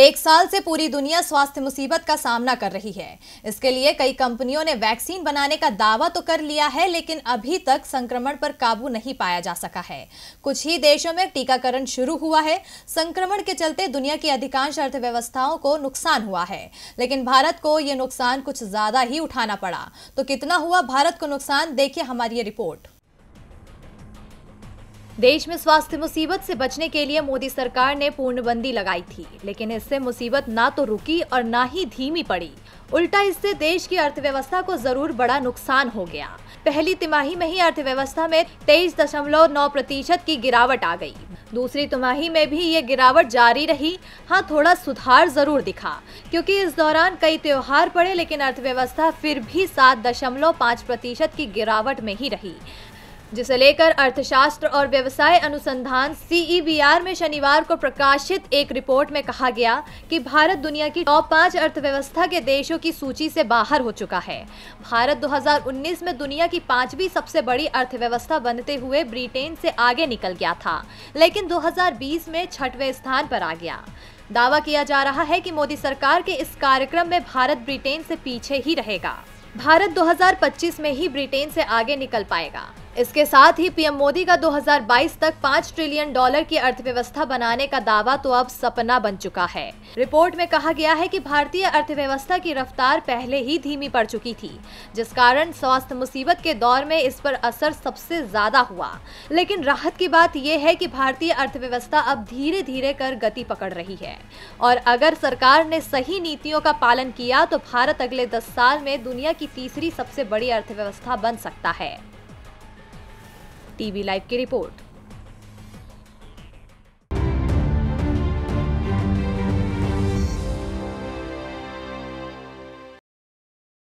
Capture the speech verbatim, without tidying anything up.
एक साल से पूरी दुनिया स्वास्थ्य मुसीबत का सामना कर रही है। इसके लिए कई कंपनियों ने वैक्सीन बनाने का दावा तो कर लिया है, लेकिन अभी तक संक्रमण पर काबू नहीं पाया जा सका है। कुछ ही देशों में टीकाकरण शुरू हुआ है। संक्रमण के चलते दुनिया की अधिकांश अर्थव्यवस्थाओं को नुकसान हुआ है, लेकिन भारत को ये नुकसान कुछ ज्यादा ही उठाना पड़ा। तो कितना हुआ भारत को नुकसान, देखिए हमारी ये रिपोर्ट। देश में स्वास्थ्य मुसीबत से बचने के लिए मोदी सरकार ने पूर्णबंदी लगाई थी, लेकिन इससे मुसीबत ना तो रुकी और ना ही धीमी पड़ी, उल्टा इससे देश की अर्थव्यवस्था को जरूर बड़ा नुकसान हो गया। पहली तिमाही में ही अर्थव्यवस्था में तेईस दशमलव नौ प्रतिशत की गिरावट आ गई। दूसरी तिमाही में भी ये गिरावट जारी रही। हाँ, थोड़ा सुधार जरूर दिखा, क्योंकि इस दौरान कई त्योहार पड़े, लेकिन अर्थव्यवस्था फिर भी सात दशमलव पाँच प्रतिशत की गिरावट में ही रही, जिसे लेकर अर्थशास्त्र और व्यवसाय अनुसंधान सी ई बी आर में शनिवार को प्रकाशित एक रिपोर्ट में कहा गया कि भारत दुनिया की टॉप पाँच अर्थव्यवस्था के देशों की सूची से बाहर हो चुका है। भारत दो हज़ार उन्नीस में दुनिया की पांचवी सबसे बड़ी अर्थव्यवस्था बनते हुए ब्रिटेन से आगे निकल गया था, लेकिन दो हज़ार बीस में छठवें स्थान पर आ गया। दावा किया जा रहा है कि मोदी सरकार के इस कार्यक्रम में भारत ब्रिटेन से पीछे ही रहेगा। भारत दो हज़ार पच्चीस में ही ब्रिटेन से आगे निकल पाएगा। इसके साथ ही पीएम मोदी का दो हज़ार बाईस तक पाँच ट्रिलियन डॉलर की अर्थव्यवस्था बनाने का दावा तो अब सपना बन चुका है। रिपोर्ट में कहा गया है कि भारतीय अर्थव्यवस्था की रफ्तार पहले ही धीमी पड़ चुकी थी, जिस कारण स्वास्थ्य मुसीबत के दौर में इस पर असर सबसे ज्यादा हुआ। लेकिन राहत की बात यह है कि भारतीय अर्थव्यवस्था अब धीरे धीरे कर गति पकड़ रही है, और अगर सरकार ने सही नीतियों का पालन किया तो भारत अगले दस साल में दुनिया की तीसरी सबसे बड़ी अर्थव्यवस्था बन सकता है। टीवी लाइव की रिपोर्ट।